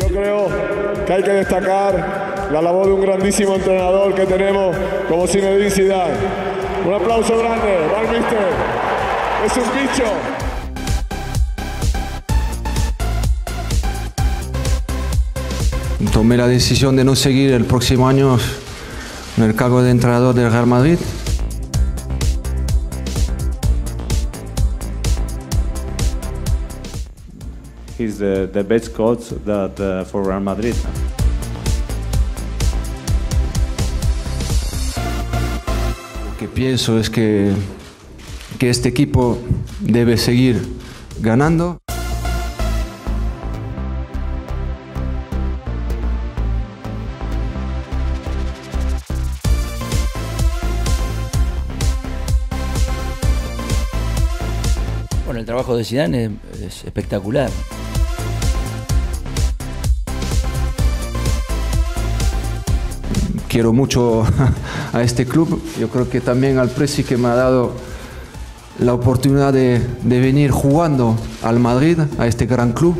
Yo creo que hay que destacar la labor de un grandísimo entrenador que tenemos como Zinedine Zidane. Un aplauso grande, Valmister, es un bicho. Tomé la decisión de no seguir el próximo año en el cargo de entrenador del Real Madrid. He's the best coach that for Real Madrid. Lo que pienso es que este equipo debe seguir ganando. Bueno, el trabajo de Zidane es espectacular. Quiero mucho a este club. Yo creo que también al Presi, que me ha dado la oportunidad de venir jugando al Madrid, a este gran club.